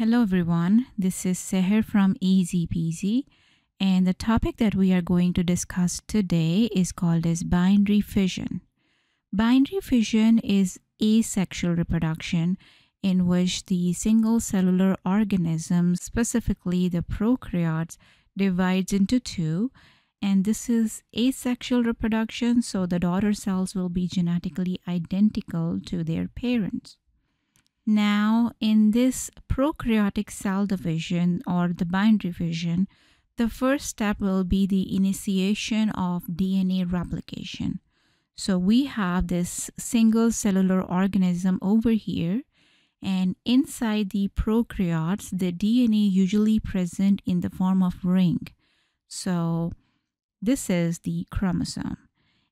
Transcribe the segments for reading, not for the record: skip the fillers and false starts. Hello everyone, this is Seher from Easy Peasy, and the topic that we are going to discuss today is called as binary fission. Binary fission is asexual reproduction in which the single cellular organism, specifically the prokaryotes, divides into two, and this is asexual reproduction, so the daughter cells will be genetically identical to their parents. Now, in this prokaryotic cell division or the binary fission, the first step will be the initiation of DNA replication. So we have this single cellular organism over here, and inside the prokaryotes, the DNA usually present in the form of ring. So this is the chromosome.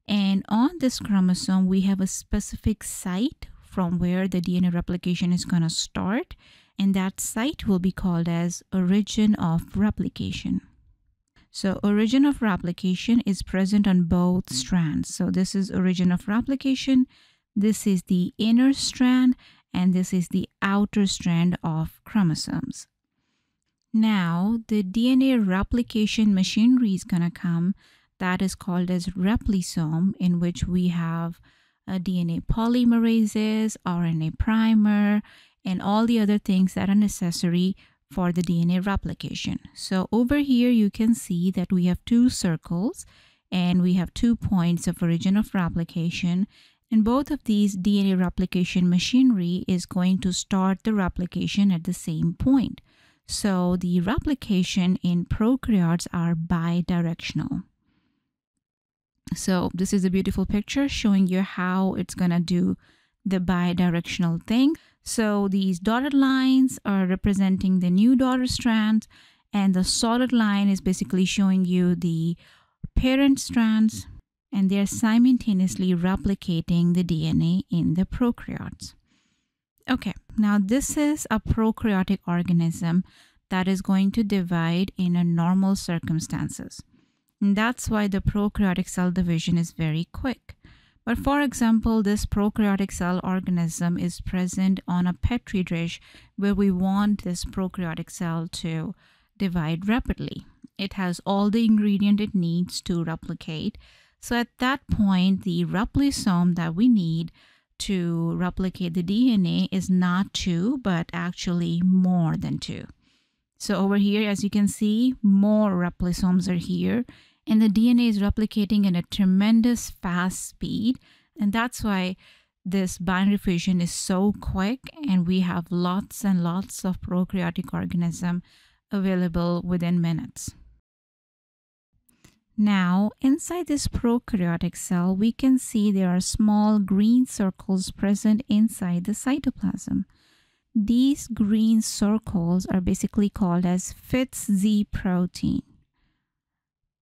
And on this chromosome, we have a specific site from where the DNA replication is going to start, and that site will be called as origin of replication. So origin of replication is present on both strands. So this is origin of replication, this is the inner strand, and this is the outer strand of chromosomes. Now the DNA replication machinery is going to come, that is called as replisome, in which we have DNA polymerases, RNA primer, and all the other things that are necessary for the DNA replication. So over here you can see that we have two circles and we have 2 points of origin of replication, and both of these DNA replication machinery is going to start the replication at the same point. So the replication in prokaryotes are bidirectional. So this is a beautiful picture showing you how it's going to do the bidirectional thing. So these dotted lines are representing the new daughter strands, and the solid line is basically showing you the parent strands, and they're simultaneously replicating the DNA in the prokaryotes. Okay, now this is a prokaryotic organism that is going to divide in a normal circumstances. And that's why the prokaryotic cell division is very quick. But for example, this prokaryotic cell organism is present on a petri dish where we want this prokaryotic cell to divide rapidly. It has all the ingredients it needs to replicate. So at that point, the replisome that we need to replicate the DNA is not 2, but actually more than 2. So over here, as you can see, more replisomes are here, and the DNA is replicating at a tremendous fast speed. And that's why this binary fission is so quick, and we have lots and lots of prokaryotic organisms available within minutes. Now, inside this prokaryotic cell, we can see there are small green circles present inside the cytoplasm. These green circles are basically called as FtsZ protein.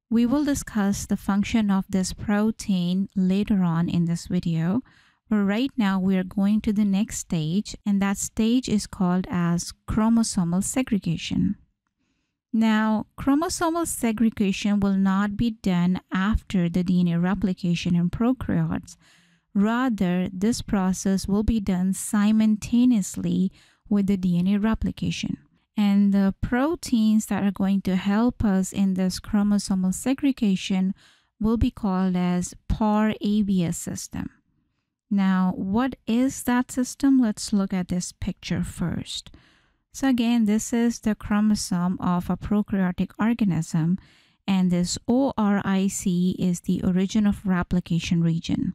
We will discuss the function of this protein later on in this video, but right now we are going to the next stage, and that stage is called as chromosomal segregation. Now, chromosomal segregation will not be done after the DNA replication in prokaryotes. Rather, this process will be done simultaneously with the DNA replication. And the proteins that are going to help us in this chromosomal segregation will be called as ParABS system. Now, what is that system? Let's look at this picture first. So again, this is the chromosome of a prokaryotic organism, and this ORIC is the origin of replication region.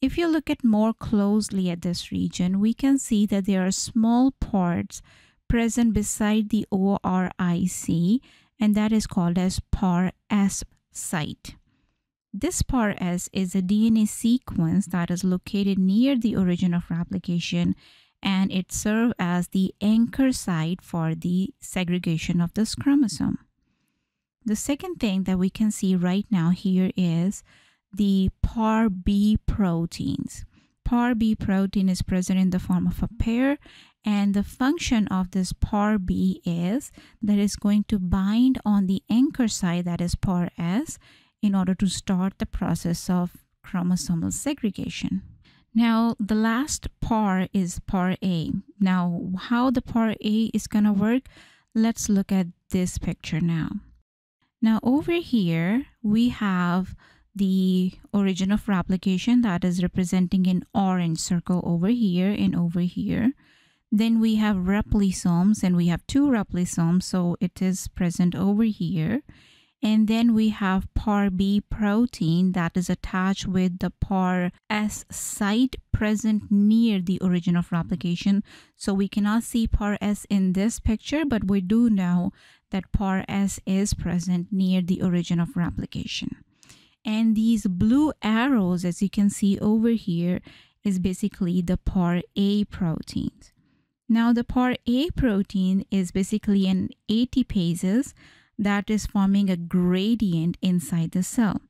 If you look at more closely at this region, we can see that there are small parts present beside the ORIC, and that is called as PAR-S site. This PAR-S is a DNA sequence that is located near the origin of replication, and it serves as the anchor site for the segregation of this chromosome. The second thing that we can see right now here is the par B proteins. Par B protein is present in the form of a pair, and the function of this par B is that it's going to bind on the anchor site, that is par S, in order to start the process of chromosomal segregation. Now, the last par is par A. Now, how the par A is going to work, let's look at this picture now. Now, over here, we have the origin of replication that is representing an orange circle over here and over here. Then we have replisomes, and we have two replisomes, so it is present over here. And then we have par B protein that is attached with the PAR-S site present near the origin of replication. So we cannot see PAR-S in this picture, but we do know that PAR-S is present near the origin of replication. And these blue arrows, as you can see over here, is basically the par A proteins. Now, the par A protein is basically an ATPase that is forming a gradient inside the cell.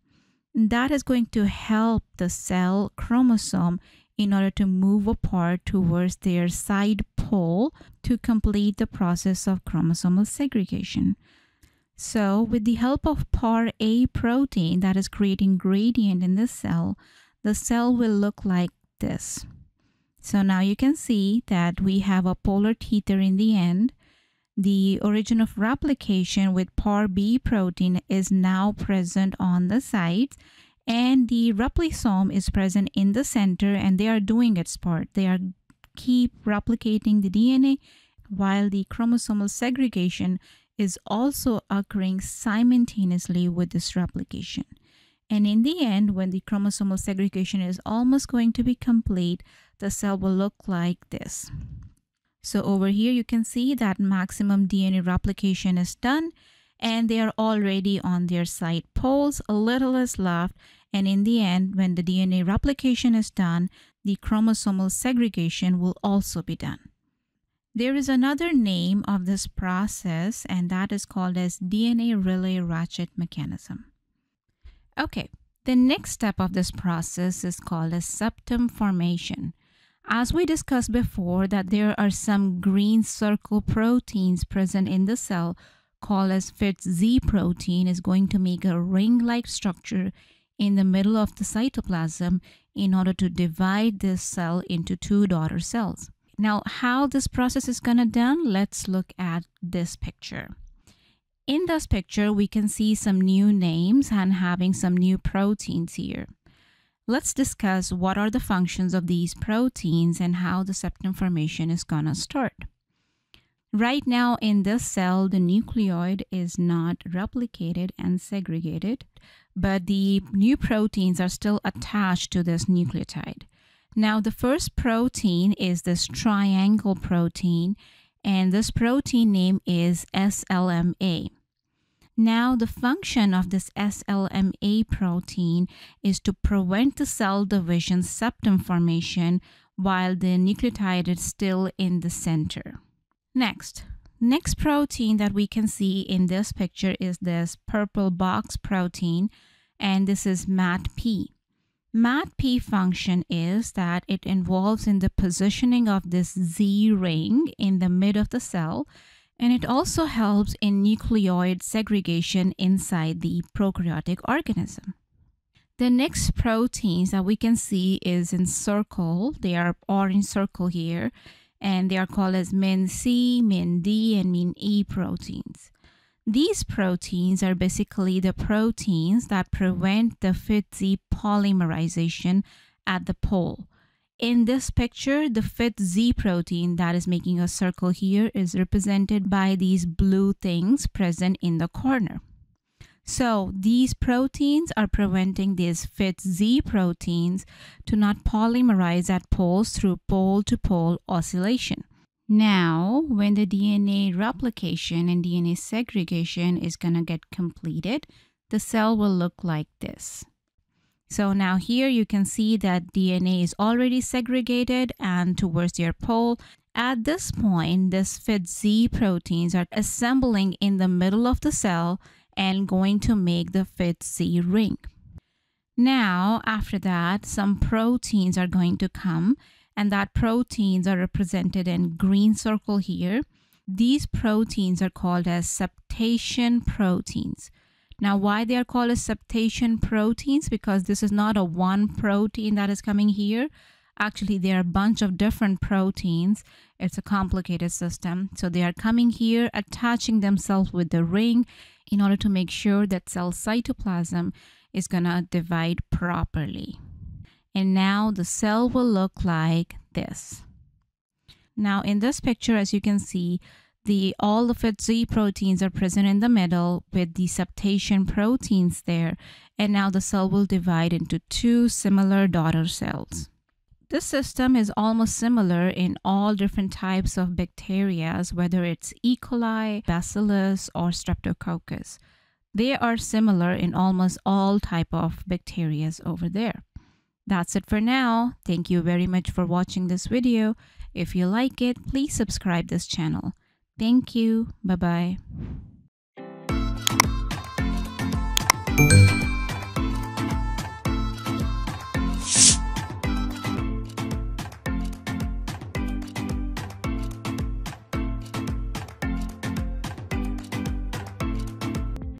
That is going to help the cell chromosome in order to move apart towards their side pole to complete the process of chromosomal segregation. So, with the help of par A protein that is creating gradient in the cell will look like this. So now you can see that we have a polar tether in the end. The origin of replication with par B protein is now present on the sides, and the replisome is present in the center, and they are doing its part. They are keep replicating the DNA while the chromosomal segregation is also occurring simultaneously with this replication. And in the end, when the chromosomal segregation is almost going to be complete, the cell will look like this. So over here, you can see that maximum DNA replication is done, and they are already on their side poles, a little is left. And in the end, when the DNA replication is done, the chromosomal segregation will also be done. There is another name of this process, and that is called as DNA relay ratchet mechanism. Okay, the next step of this process is called as septum formation. As we discussed before, that there are some green circle proteins present in the cell called as FtsZ protein is going to make a ring-like structure in the middle of the cytoplasm in order to divide this cell into two daughter cells. Now, how this process is going to be done, let's look at this picture. In this picture, we can see some new names and having some new proteins here. Let's discuss what are the functions of these proteins and how the septum formation is going to start. Right now in this cell, the nucleoid is not replicated and segregated, but the new proteins are still attached to this nucleotide. Now, the first protein is this triangle protein, and this protein name is SLMA. Now, the function of this SLMA protein is to prevent the cell division septum formation while the nucleotide is still in the center. Next protein that we can see in this picture is this purple box protein, and this is MatP. MatP function is that it involves in the positioning of this Z ring in the mid of the cell, and it also helps in nucleoid segregation inside the prokaryotic organism. The next proteins that we can see is in circle. They are orange circle here, and they are called as MinC, MinD, and MinE proteins. These proteins are basically the proteins that prevent the FtsZ polymerization at the pole. In this picture, the FtsZ protein that is making a circle here is represented by these blue things present in the corner. So these proteins are preventing these FtsZ proteins to not polymerize at poles through pole-to-pole oscillation. Now, when the DNA replication and DNA segregation is going to get completed, the cell will look like this. So now here you can see that DNA is already segregated and towards your pole. At this point, this FtsZ proteins are assembling in the middle of the cell and going to make the FtsZ ring. Now, after that, some proteins are going to come, and that proteins are represented in green circle here. These proteins are called as septation proteins. Now, why they are called as septation proteins? Because this is not a one protein that is coming here. Actually, there are a bunch of different proteins. It's a complicated system. So they are coming here, attaching themselves with the ring in order to make sure that cell cytoplasm is going to divide properly. And now the cell will look like this. Now in this picture, as you can see, all the FtsZ proteins are present in the middle with the septation proteins there. And now the cell will divide into two similar daughter cells. This system is almost similar in all different types of bacteria, whether it's E. coli, Bacillus, or Streptococcus. They are similar in almost all type of bacteria over there. That's it for now. Thank you very much for watching this video. If you like it, please subscribe this channel. Thank you. Bye-bye.